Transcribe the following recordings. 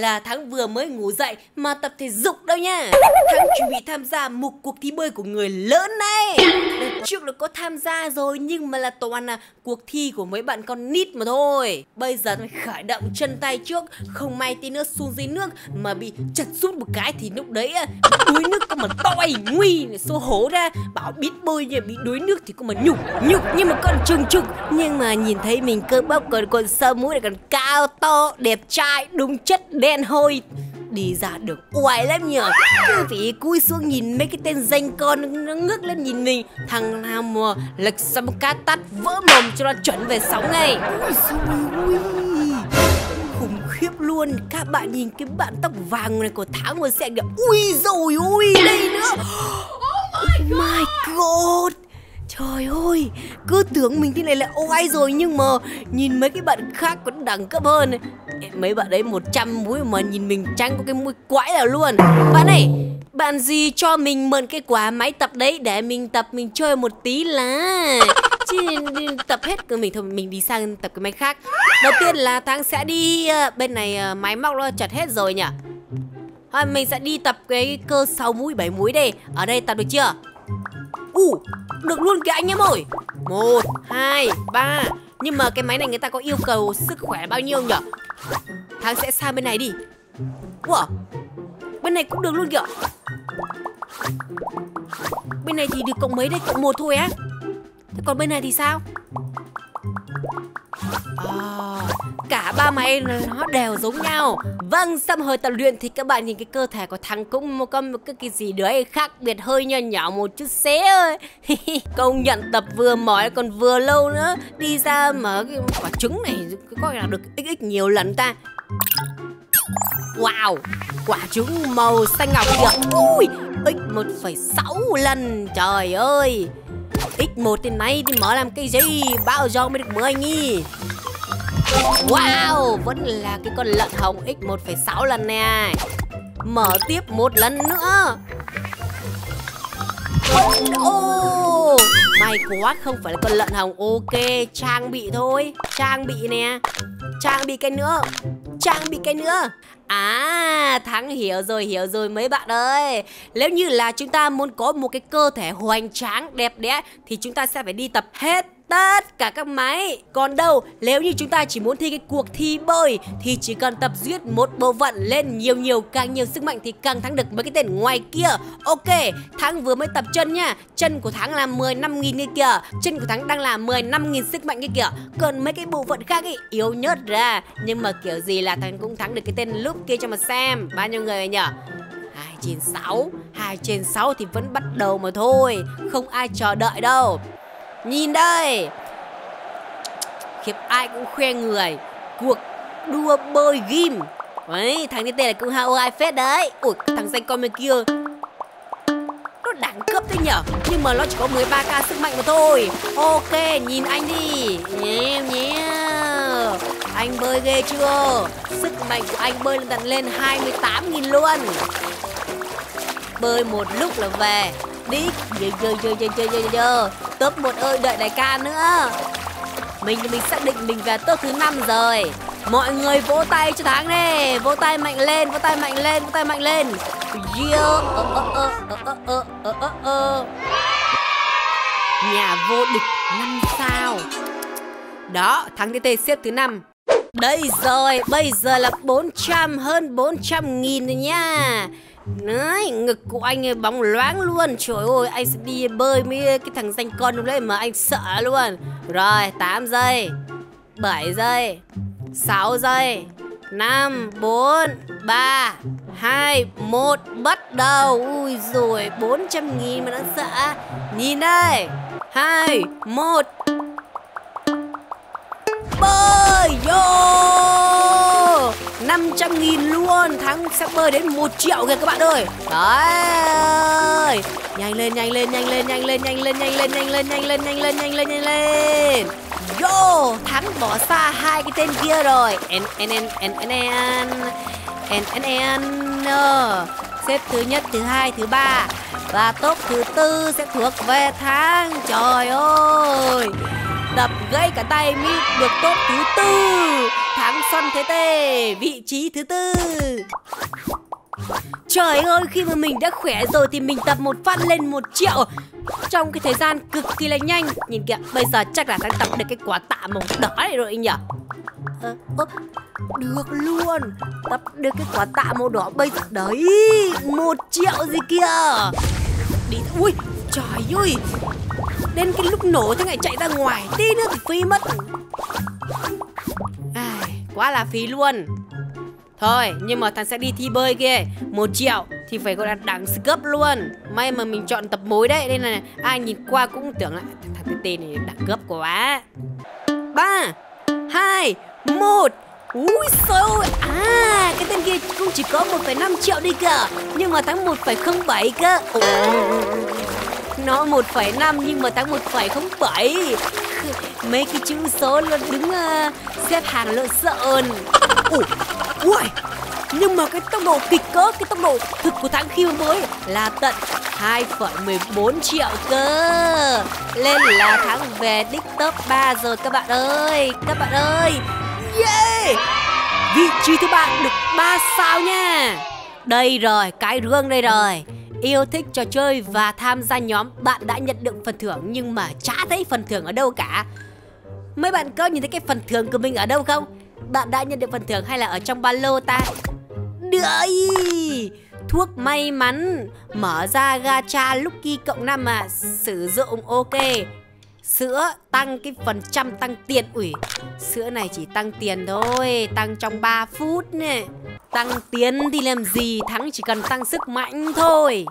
Là Thắng vừa mới ngủ dậy mà tập thể dục đâu nha. Thắng chuẩn bị tham gia một cuộc thi bơi của người lớn này. Đợt trước là có tham gia rồi nhưng mà là toàn là cuộc thi của mấy bạn con nít mà thôi. Bây giờ phải khởi động chân tay trước, không may tí nữa xuống dưới nước mà bị chật sút một cái thì lúc đấy đuối nước con mà toi nguy xô hố ra, bảo biết bơi nhưng bị đuối nước thì con mà nhục nhưng mà con trừng trừng. Nhưng mà nhìn thấy mình cơ bắp còn sơ mũi này, còn cao to đẹp trai đúng chất đen hôi, đi ra được oai lắm nhở. Cứ phải cúi xuống nhìn mấy cái tên danh con nó ngước lên nhìn mình. Thằng nào mà lệch xong cá tát vỡ mồm cho nó chuẩn về sóng này. Khủng khiếp luôn. Các bạn nhìn cái bạn tóc vàng này của Thắng vừa xẹt được. Ui rồi ui đây nữa. Oh my god. Trời ơi, cứ tưởng mình thế này là oai rồi nhưng mà nhìn mấy cái bạn khác còn đẳng cấp hơn. Mấy bạn đấy 100 mũi mà nhìn mình chẳng có cái mũi quái nào luôn. Bạn này, bạn gì cho mình mượn cái quả máy tập đấy để mình tập mình chơi một tí là. Chứ tập hết cơ mình thôi, mình đi sang tập cái máy khác. Đầu tiên là Thắng sẽ đi bên này, máy móc nó chặt hết rồi nhỉ. Thôi mình sẽ đi tập cái cơ 6 mũi 7 mũi đây. Ở đây tập được chưa? Được luôn kìa anh em ơi. 1, 2, 3. Nhưng mà cái máy này người ta có yêu cầu sức khỏe bao nhiêu nhỉ? Thắng sẽ sang bên này đi. Wow, bên này cũng được luôn kìa. Bên này thì được cộng mấy đây? Cộng 1 thôi á. Thế còn bên này thì sao? Cả ba máy nó đều giống nhau. Vâng, xong hồi tập luyện thì các bạn nhìn cái cơ thể của Thắng cũng có một cái gì đấy khác biệt hơi nhỏ nhỏ một chút xé ơi. Công nhận tập vừa mỏi còn vừa lâu nữa. Đi ra mở cái quả trứng này có là được xx nhiều lần ta. Wow, quả trứng màu xanh ngọc kìa. Ui, x 1,6 lần. Trời ơi, x1 thì máy thì mở làm cái gì? Bao giờ mới được 10 nghi. Wow, vẫn là cái con lợn hồng x 1,6 lần nè. Mở tiếp một lần nữa. May quá không phải là con lợn hồng. Ok, trang bị thôi. Trang bị nè. Trang bị cái nữa. Trang bị cái nữa. À, Thắng hiểu rồi mấy bạn ơi. Nếu như là chúng ta muốn có một cái cơ thể hoành tráng, đẹp đẽ thì chúng ta sẽ phải đi tập hết tất cả các máy. Còn đâu, nếu như chúng ta chỉ muốn thi cái cuộc thi bơi thì chỉ cần tập duyệt một bộ phận lên nhiều, càng nhiều sức mạnh thì càng thắng được mấy cái tên ngoài kia. Ok, Thắng vừa mới tập chân nha. Chân của Thắng là 15.000 cái kìa. Chân của Thắng đang là 15.000 sức mạnh cái kìa. Còn mấy cái bộ phận khác ấy yếu nhớt ra. Nhưng mà kiểu gì là Thắng cũng thắng được cái tên lúc kia cho mà xem. Bao nhiêu người nhỉ? 2/6. 2/6 thì vẫn bắt đầu mà thôi. Không ai chờ đợi đâu. Nhìn đây, khiếp ai cũng khoe người. Cuộc đua bơi ghim đấy, Thắng Tê Tê là cũng hao ai phết đấy. Ủa, thằng danh con bên kia nó đẳng cấp thế nhở. Nhưng mà nó chỉ có 13k sức mạnh mà thôi. Ok, nhìn anh đi. Anh bơi ghê chưa. Sức mạnh của anh bơi lên tận lên 28.000 luôn. Bơi một lúc là về. Đít giờ top 1 ơi, đợi đại ca nữa. Mình xác định mình về top thứ 5 rồi. Mọi người vỗ tay cho Thắng đi. Vỗ tay mạnh lên, vỗ tay mạnh lên, vỗ tay mạnh lên. Nhà vô địch 5 sao. Đó, Thắng Tê Tê xếp thứ 5. Đây rồi, bây giờ là 400, hơn 400.000 rồi nha. Đấy, ngực của anh bóng loáng luôn. Trời ơi, anh sẽ đi bơi với cái thằng danh con lúc đấy mà anh sợ luôn. Rồi, 8 giây 7 giây 6 giây 5, 4, 3, 2, 1. Bắt đầu. Ui rồi 400.000 mà nó sợ. Nhìn đây 2, 1. Bơi vô 500.000 luôn. Thắng sẽ bơi đến 1 triệu kìa các bạn ơi. Đấy. Nhanh lên. Yo, Thắng bỏ xa hai cái tên kia rồi. Xếp thứ nhất, thứ hai, thứ ba. Và top thứ tư sẽ thuộc về Thắng. Trời ơi, đập gãy cả tay mới được top thứ tư. Thắng Xuân Thế Tê vị trí thứ tư. Trời ơi, khi mà mình đã khỏe rồi thì mình tập một phát lên 1 triệu trong cái thời gian cực kỳ là nhanh. Nhìn kìa, bây giờ chắc là đang tập được cái quả tạ màu đỏ này rồi nhỉ. Được luôn, tập được cái quả tạ màu đỏ bây giờ đấy. 1 triệu gì kìa đi. Ui trời ơi, đến cái lúc nổ thế này chạy ra ngoài tí nữa thì phí mất. Quá là phí luôn. Thôi, nhưng mà thằng sẽ đi thi bơi kia. 1 triệu thì phải gọi là đáng scrub luôn. May mà mình chọn tập mối đấy, nên là ai nhìn qua cũng tưởng là thằng Tê Tê này đáng gấp quá. 3, 2, 1. Úi xôi ôi. À, cái tên kia cũng chỉ có 1,5 triệu đi cơ. Nhưng mà thắng 1,07 cơ. Nó 1,5 nhưng mà thắng 1,07. Mấy cái chữ số luôn đứng xếp hàng lộn xộn. Ui, nhưng mà cái tốc độ kịch cỡ, cái tốc độ thực của Thắng khi mới là tận 2,14 triệu cơ. Lên là Thắng về đích top 3 rồi các bạn ơi. Các bạn ơi, yeah! Vị trí thứ 3 được 3 sao nha. Đây rồi, cái rương đây rồi. Yêu thích trò chơi và tham gia nhóm, bạn đã nhận được phần thưởng nhưng mà chả thấy phần thưởng ở đâu cả. Mấy bạn có nhìn thấy cái phần thưởng của mình ở đâu không? Bạn đã nhận được phần thưởng hay là ở trong ba lô ta? Đợi! Thuốc may mắn, mở ra gacha Lucky +5 mà sử dụng ok. Sữa tăng cái phần trăm tăng tiền. Ủi, sữa này chỉ tăng tiền thôi, tăng trong 3 phút nè. Tăng tiến thì làm gì, Thắng chỉ cần tăng sức mạnh thôi.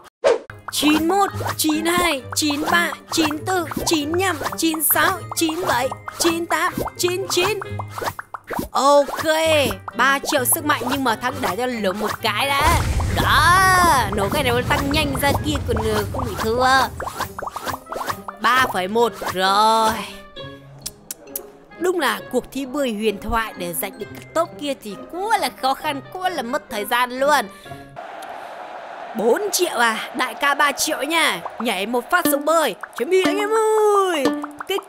91, 92, 93, 94, 95, 96, 97, 98, 99. Ok, 3 triệu sức mạnh nhưng mà Thắng đã cho lượm một cái đã. Đó, nổ cái này nó tăng nhanh ra kia còn không bị thua. 3,1 rồi. Đúng là cuộc thi bơi huyền thoại để giành được các top kia thì quá là khó khăn, quá là mất thời gian luôn. 4 triệu à, đại ca 3 triệu nha. Nhảy một phát xuống bơi. Chuẩn bị anh em ơi. Kích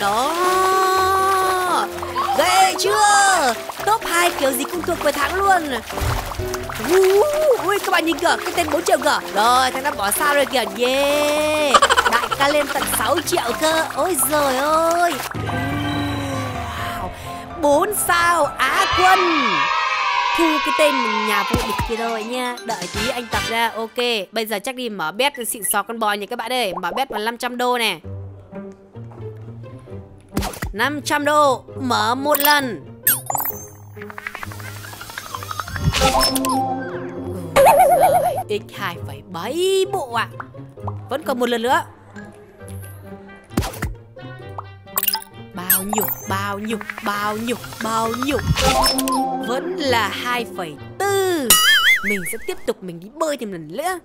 đó. Ghê chưa? Top 2 kiểu gì cũng thuộc về Thắng luôn. Ui, các bạn nhìn kìa, cái tên 4 triệu kìa. Rồi, Thắng đã bỏ sao rồi kìa. Yeah. Đại ca lên tận 6 triệu cơ. Ôi giời ơi. 4 sao Á quân. Thu cái tên nhà vô địch kia thôi nha. Đợi tí anh tập ra. Ok, bây giờ chắc đi mở bet xịn xò con bò nha các bạn ơi. Mở bet vào 500 đô nè. 500 đô mở một lần. x2,7 bộ ạ. Vẫn còn một lần nữa. Bao nhiêu. Vẫn là 2,4. Mình sẽ tiếp tục mình đi bơi thêm lần nữa.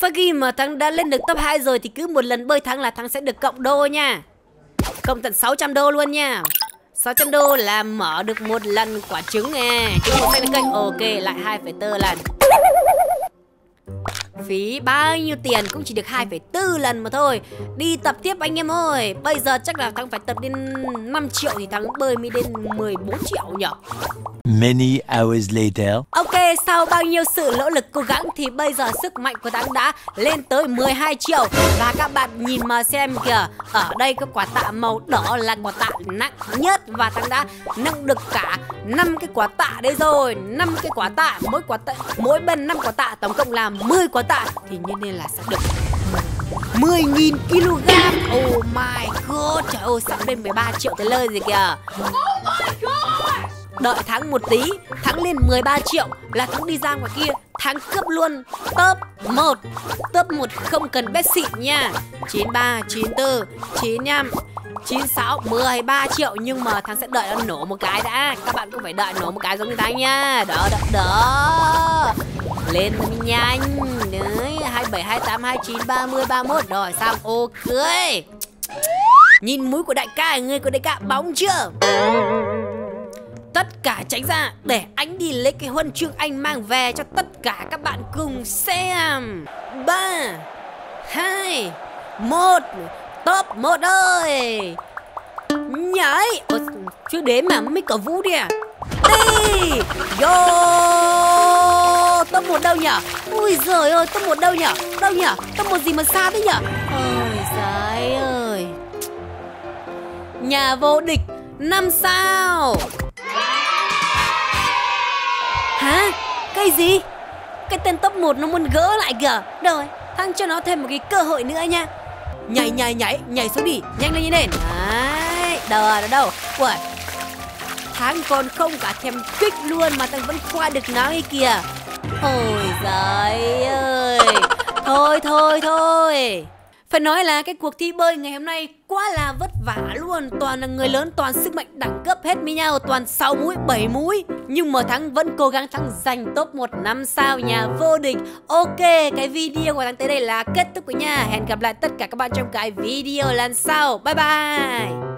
Sau khi mà Thắng đã lên được top 2 rồi thì cứ một lần bơi Thắng là Thắng sẽ được cộng đô nha. Cộng tận 600 đô luôn nha. 600 đô là mở được một lần quả trứng nè. Trứng một xanh kênh. Ok, lại 2,4 lần. Phí bao nhiêu tiền cũng chỉ được 2,4 lần mà thôi. Đi tập tiếp anh em ơi. Bây giờ chắc là Thắng phải tập đến 5 triệu thì Thắng bơi mới đến 14 triệu nhỉ. Many hours later. Ok, sau bao nhiêu sự nỗ lực cố gắng thì bây giờ sức mạnh của Thắng đã lên tới 12 triệu. Và các bạn nhìn mà xem kìa, ở đây có quả tạ màu đỏ là quả tạ nặng nhất. Và Thắng đã nâng được cả 5 cái quả tạ đấy rồi. 5 cái quả tạ, mỗi bên 5 quả tạ, tổng cộng là 10 quả tạ. Thì như nên là sẽ được 10.000 kg. Oh my god, trời ơi, sẵn lên 13 triệu tới lời gì kìa. Oh my god. Đợi Thắng một tí, Thắng lên 13 triệu là Thắng đi ra ngoài kia, Thắng cướp luôn top 1. Top 1 không cần bet xịn nha. 93, 94, 95, 96, 13 triệu. Nhưng mà Thắng sẽ đợi nó nổ một cái đã. Các bạn cũng phải đợi nổ một cái giống như Thắng nha. Đó, đó. Lên nhanh. Đấy, 27, 28, 29, 30, 31. Rồi, xong, ok. Nhìn mũi của đại ca ở người của đại ca bóng chưa? Tất cả tránh ra để anh đi lấy cái huân chương anh mang về cho tất cả các bạn cùng xem. 3, 2, 1. Top 1 ơi. Nhảy. Ủa, chưa đến mà mới có vũ đi à? Đi. Yo. Top 1 đâu nhở? Ui giời ơi, top 1 đâu nhở? Đâu nhở? Top 1 gì mà xa thế nhở? Ôi giời ơi. Nhà vô địch 5 sao. Hả? Cái gì? Cái tên top 1 nó muốn gỡ lại kìa. Rồi, Thắng cho nó thêm một cái cơ hội nữa nha. Nhảy nhảy nhảy, nhảy xuống đi. Nhanh lên, nhanh lên. Đấy, đờ nó đâu. Ui, Thắng còn không cả thèm kích luôn mà Thắng vẫn qua được nó ngay kìa. Ôi giời ơi. Thôi thôi thôi. Phải nói là cái cuộc thi bơi ngày hôm nay quá là vất vả luôn. Toàn là người lớn, toàn sức mạnh đẳng cấp hết với nhau. Toàn 6 mũi, 7 mũi. Nhưng mà Thắng vẫn cố gắng, Thắng giành top 1 5 sao nhà vô địch. Ok, cái video của Thắng tới đây là kết thúc của nha. Hẹn gặp lại tất cả các bạn trong cái video lần sau. Bye bye.